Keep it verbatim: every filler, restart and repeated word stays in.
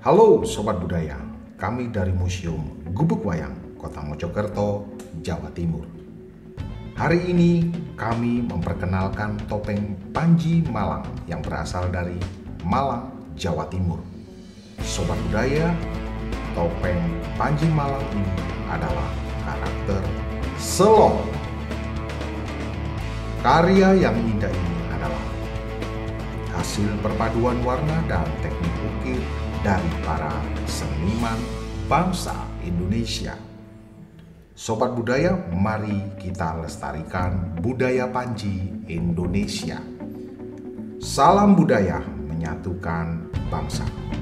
Halo Sobat Budaya, kami dari Museum Gubuk Wayang, Kota Mojokerto, Jawa Timur. Hari ini kami memperkenalkan topeng Panji Malang yang berasal dari Malang, Jawa Timur. Sobat Budaya, topeng Panji Malang ini adalah karakter Selong. Karya yang indah ini adalah hasil perpaduan warna dan teknik ukir dari para seniman bangsa Indonesia. Sobat Budaya, mari kita lestarikan budaya Panji Indonesia. Salam budaya menyatukan bangsa.